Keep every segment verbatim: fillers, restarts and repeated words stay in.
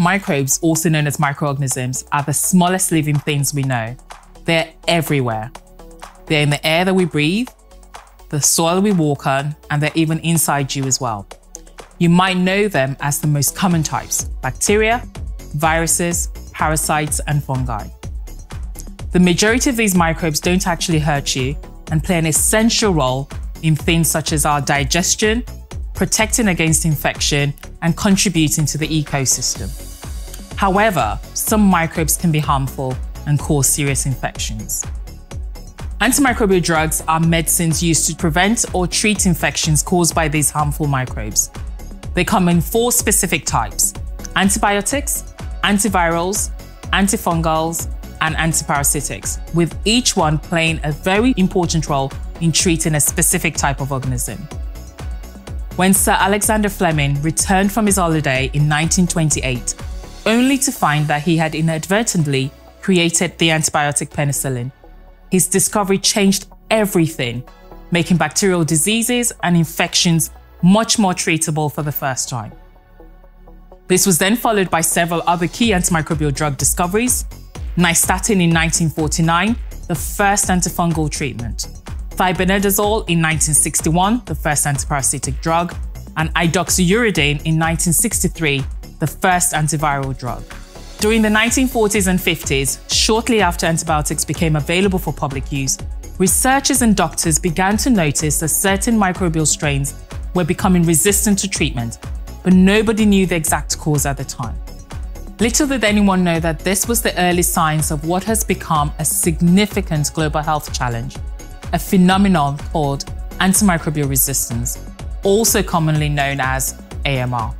Microbes, also known as microorganisms, are the smallest living things we know. They're everywhere. They're in the air that we breathe, the soil we walk on, and they're even inside you as well. You might know them as the most common types: bacteria, viruses, parasites, and fungi. The majority of these microbes don't actually hurt you and play an essential role in things such as our digestion, protecting against infection, and contributing to the ecosystem. However, some microbes can be harmful and cause serious infections. Antimicrobial drugs are medicines used to prevent or treat infections caused by these harmful microbes. They come in four specific types: antibiotics, antivirals, antifungals, and antiparasitics, with each one playing a very important role in treating a specific type of organism. When Sir Alexander Fleming returned from his holiday in nineteen twenty-eight, only to find that he had inadvertently created the antibiotic penicillin, his discovery changed everything, making bacterial diseases and infections much more treatable for the first time. This was then followed by several other key antimicrobial drug discoveries: Nystatin in nineteen forty-nine, the first antifungal treatment; Fibonidazole in nineteen sixty-one, the first antiparasitic drug; and idoxuridine in nineteen sixty-three, the first antiviral drug. During the nineteen forties and fifties, shortly after antibiotics became available for public use, researchers and doctors began to notice that certain microbial strains were becoming resistant to treatment, but nobody knew the exact cause at the time. Little did anyone know that this was the early signs of what has become a significant global health challenge, a phenomenon called antimicrobial resistance, also commonly known as A M R.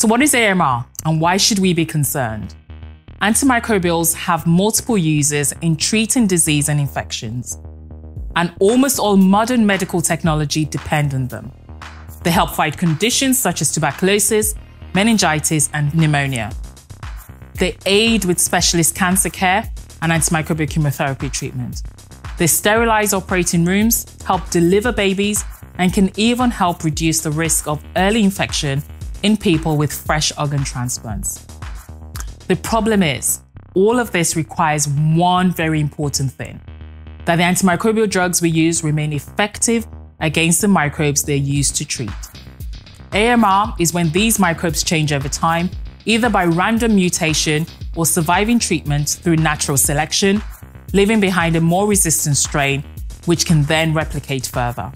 So what is A M R, and why should we be concerned? Antimicrobials have multiple uses in treating disease and infections, and almost all modern medical technology depend on them. They help fight conditions such as tuberculosis, meningitis, and pneumonia. They aid with specialist cancer care and antimicrobial chemotherapy treatment. They sterilize operating rooms, help deliver babies, and can even help reduce the risk of early infection in people with fresh organ transplants. The problem is, all of this requires one very important thing: that the antimicrobial drugs we use remain effective against the microbes they're used to treat. A M R is when these microbes change over time, either by random mutation or surviving treatment through natural selection, leaving behind a more resistant strain, which can then replicate further.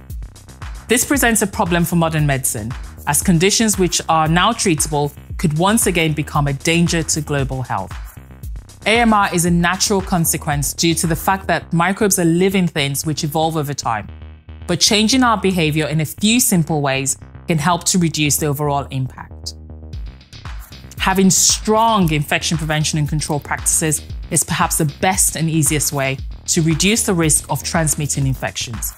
This presents a problem for modern medicine, as conditions which are now treatable could once again become a danger to global health. A M R is a natural consequence due to the fact that microbes are living things which evolve over time, but changing our behavior in a few simple ways can help to reduce the overall impact. Having strong infection prevention and control practices is perhaps the best and easiest way to reduce the risk of transmitting infections,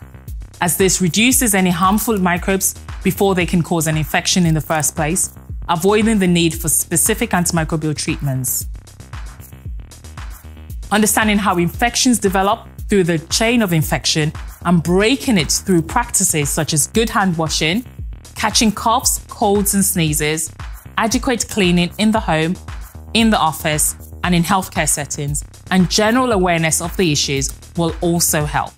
as this reduces any harmful microbes before they can cause an infection in the first place, avoiding the need for specific antimicrobial treatments. Understanding how infections develop through the chain of infection and breaking it through practices such as good hand washing, catching coughs, colds, and sneezes, adequate cleaning in the home, in the office, and in healthcare settings, and general awareness of the issues will also help.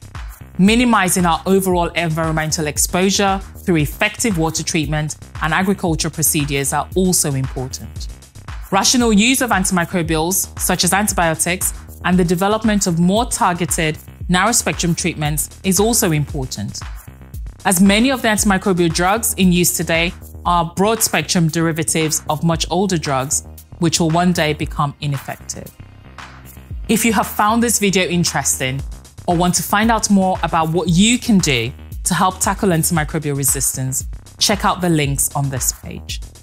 Minimizing our overall environmental exposure through effective water treatment and agriculture procedures are also important. Rational use of antimicrobials, such as antibiotics, and the development of more targeted, narrow-spectrum treatments is also important, as many of the antimicrobial drugs in use today are broad-spectrum derivatives of much older drugs, which will one day become ineffective. If you have found this video interesting or want to find out more about what you can do to help tackle antimicrobial resistance, check out the links on this page.